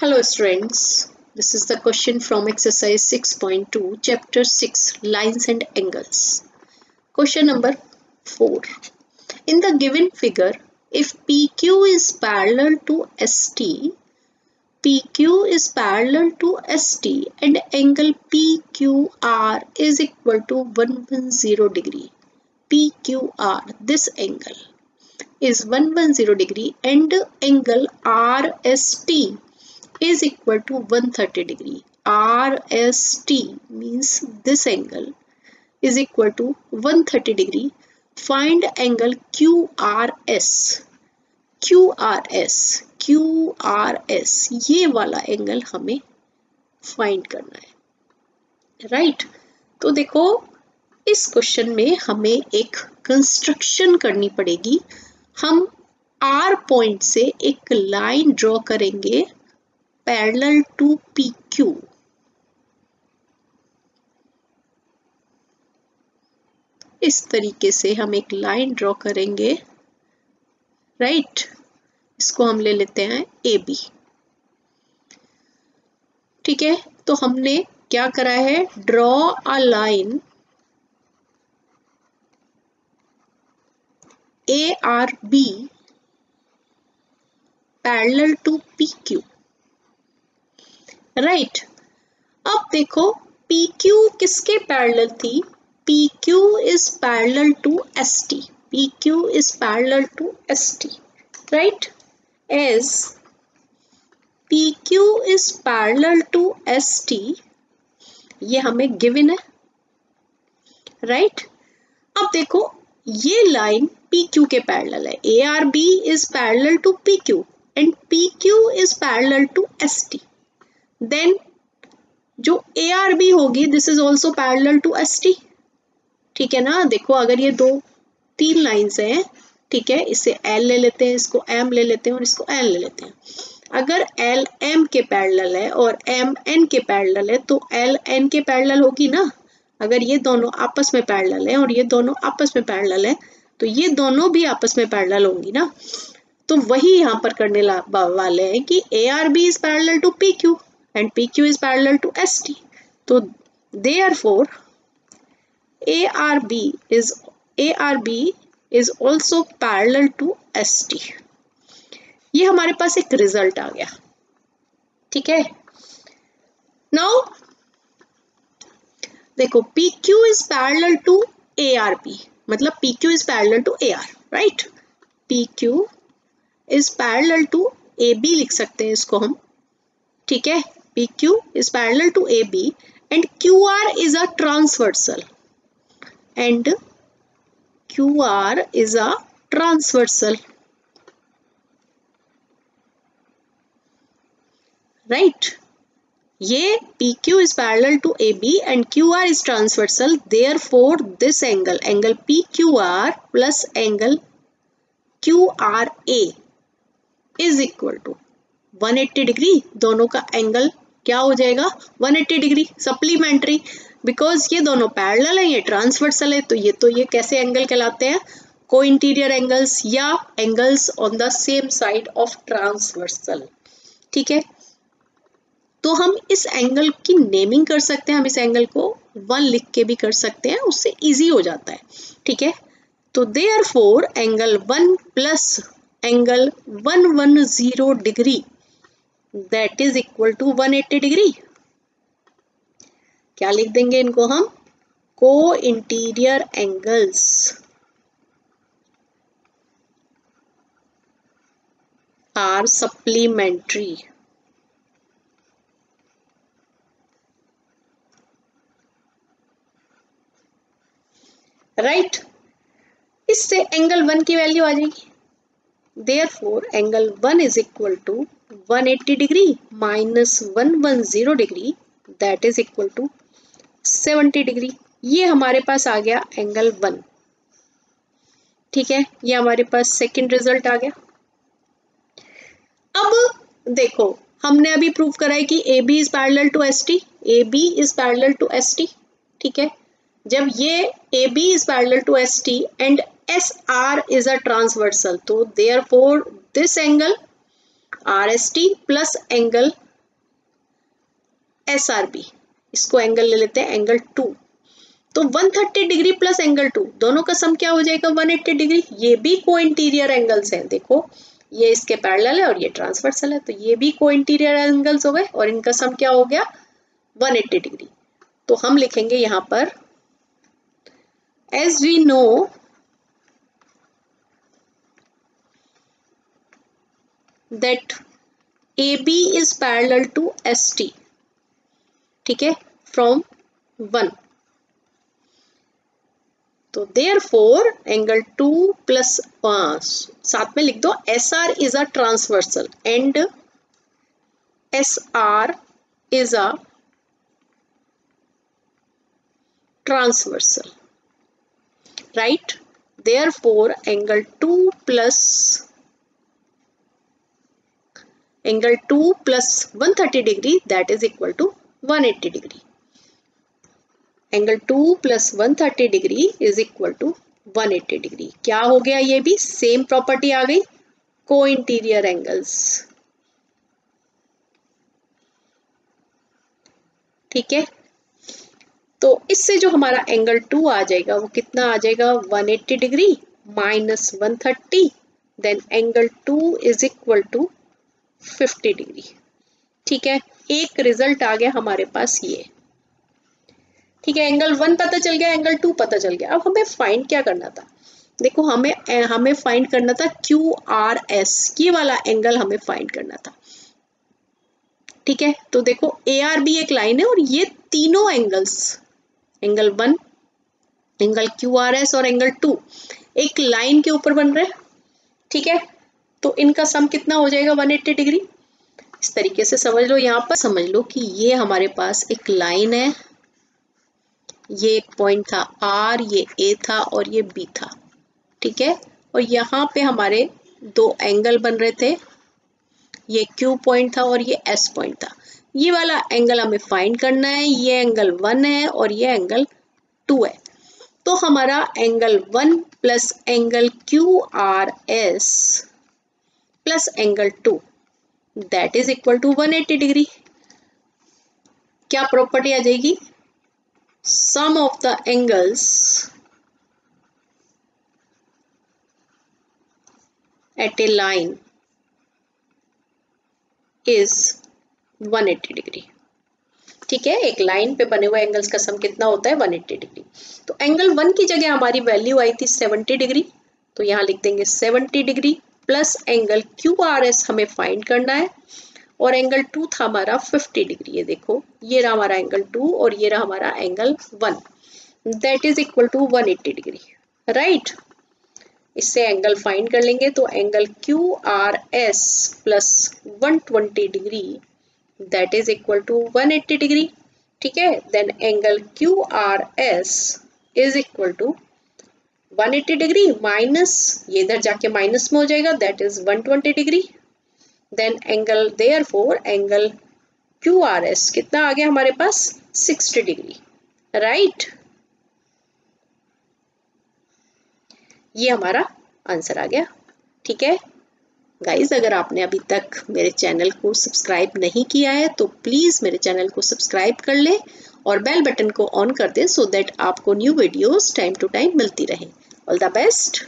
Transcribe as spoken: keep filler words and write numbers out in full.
Hello students, this is the question from exercise six point two, chapter six, lines and angles. Question number four. In the given figure, if P Q is parallel to S T, P Q is parallel to S T and angle P Q R is equal to one hundred ten degree. P Q R, this angle is one hundred ten degree and angle R S T is equal to one hundred thirty degree. R S T means this angle is equal to one hundred thirty degree. Find angle Q R S. Q R S. Q R S. ये वाला angle हमें find करना है, right right? तो देखो इस question में हमें एक कंस्ट्रक्शन करनी पड़ेगी. हम R पॉइंट से एक लाइन ड्रॉ करेंगे पैरेलल टू P Q. इस तरीके से हम एक लाइन ड्रॉ करेंगे, राइट? इसको हम ले लेते हैं A B. ठीक है, तो हमने क्या करा है? Draw a line A R B parallel to P Q. Right right. अब देखो P Q किसके पैरेलल थी? P Q is parallel to S T. P Q is parallel to S T, right? As P Q is parallel to S T, ये हमें given है, right right? अब देखो ये लाइन P Q के parallel है. A R B is parallel to P Q and P Q is parallel to S T. Then जो A R B होगी this is also parallel to S T. ठीक है ना, देखो अगर ये दो तीन लाइंस हैं, ठीक है, इसे L ले लेते हैं, इसको M ले लेते हैं और इसको N ले लेते हैं. अगर L M के पैरेलल है और M N के पैरेलल है तो L N के पैरेलल होगी ना. अगर ये दोनों आपस में पैरेलल है और ये दोनों आपस में पैरेलल है तो ये दोनों भी आपस में पैरेलल होंगी ना. तो वही यहाँ पर करने वाले हैं कि A R B is parallel to P Q and P Q is parallel to S T. So therefore, A R B is A R B is also parallel to S T. ये हमारे पास एक result आ गया, ठीक है. Now देखो P Q is parallel to A R B, मतलब P Q is parallel to A R, right? P Q is parallel to A B लिख सकते हैं इसको हम, ठीक है. P Q is parallel to A B and Q R is a transversal and Q R is a transversal, right? Ye P Q is parallel to A B and Q R is transversal, therefore this angle angle P Q R plus angle Q R A is equal to one hundred eighty degree. दोनों का angle क्या हो जाएगा? one hundred eighty degree supplementary, because ये दोनों parallel हैं, ये transversal है, तो ये तो ये कैसे एंगल कहलाते हैं? को इंटीरियर एंगल्स या angles on the same side of transversal, ठीक है. तो हम इस एंगल की नेमिंग कर सकते हैं, हम इस एंगल को वन लिख के भी कर सकते हैं, उससे ईजी हो जाता है, ठीक है. तो therefore angle one plus angle one one zero degree That is equal to one hundred eighty degree. क्या लिख देंगे इनको हम? को interior angles, are supplementary, right? इससे एंगल वन की वैल्यू आ जाएगी. Therefore, angle one is equal to one hundred eighty degree minus one hundred ten degree, that is equal to seventy degree. ये हमारे पास आ गया एंगल वन, ठीक है. ये हमारे पास सेकंड रिजल्ट आ गया. अब देखो हमने अभी प्रूव करा है कि A B is parallel to S T. A B is parallel to S T, ठीक है. जब ये A B is parallel to S T and S R is a transversal, so therefore this angle R S T plus angle S R B, इसको angle ले लेते हैं angle two, तो एक सौ तीस डिग्री प्लस एंगल टू दोनों का सम क्या हो जाएगा एक सौ अस्सी डिग्री। ये भी को इंटीरियर एंगल्स हैं, देखो ये इसके पैरेलल है और ये ट्रांसवर्सल है, तो ये भी को इंटीरियर एंगल्स हो गए और इनका सम क्या हो गया एक सौ अस्सी डिग्री। तो हम लिखेंगे यहाँ पर as we know that A B is parallel to S T, ठीक है, from one, तो therefore angle two plus uh, साथ में लिख दो S R is a transversal and S R is a transversal, right? Therefore angle two plus angle two plus एक सौ तीस degree that is equal to एक सौ अस्सी डिग्री। एंगल टू प्लस एक सौ तीस डिग्री इज इक्वल टू एक सौ अस्सी डिग्री। क्या हो गया, ये भी सेम प्रॉपर्टी आ गई, को इंटीरियर एंगल्स, ठीक है। तो इससे जो हमारा एंगल टू आ जाएगा वो कितना आ जाएगा एक सौ अस्सी डिग्री माइनस एक सौ तीस, then angle two is equal to पचास डिग्री, ठीक है। एक रिजल्ट आ गया हमारे पास ये, ठीक है। एंगल वन पता चल गया, एंगल टू पता चल गया। अब हमें फाइंड क्या करना था, देखो हमें हमें फाइंड करना था क्यू आर एस, ये वाला एंगल हमें फाइंड करना था, ठीक है। तो देखो ए आर बी एक लाइन है और ये तीनों angles, angle one, angle Q R S और एंगल टू एक लाइन के ऊपर बन रहे हैं, ठीक है। तो इनका सम कितना हो जाएगा एक सौ अस्सी डिग्री। इस तरीके से समझ लो, यहाँ पर समझ लो कि ये हमारे पास एक लाइन है, ये एक पॉइंट था R, ये A था और ये B था, ठीक है। और यहाँ पे हमारे दो एंगल बन रहे थे, ये Q पॉइंट था और ये S पॉइंट था। ये वाला एंगल हमें फाइंड करना है, ये एंगल वन है और ये एंगल टू है। तो हमारा angle one plus angle Q R S plus angle two that is equal to एक सौ अस्सी डिग्री। क्या प्रॉपर्टी आ जाएगी, sum of the angles at a line is एक सौ अस्सी डिग्री, ठीक है। एक लाइन पे बने हुए एंगल्स का सम कितना होता है एक सौ अस्सी डिग्री। तो एंगल वन की जगह हमारी वैल्यू आई थी सत्तर डिग्री, तो यहां लिख देंगे सत्तर degree plus angle Q R S हमें फाइंड करना है और एंगल टू था हमारा पचास डिग्री। ये देखो ये रहा हमारा एंगल टू और ये रहा हमारा angle one, that is equal to एक सौ अस्सी डिग्री, राइट। इससे एंगल फाइंड कर लेंगे, तो angle Q R S plus एक सौ बीस degree that is equal to एक सौ अस्सी डिग्री, ठीक है। Then angle Q R S is equal to एक सौ अस्सी डिग्री माइनस, ये इधर जाके माइनस में हो जाएगा, दैट इज एक सौ बीस degree. Then angle, therefore angle Q R S कितना आ गया हमारे पास साठ डिग्री, राइट। ये हमारा आंसर आ गया, ठीक है। गाइज, अगर आपने अभी तक मेरे चैनल को सब्सक्राइब नहीं किया है तो प्लीज मेरे चैनल को सब्सक्राइब कर ले और बेल बटन को ऑन कर दें सो दैट आपको new videos time to time मिलती रहे। All the best.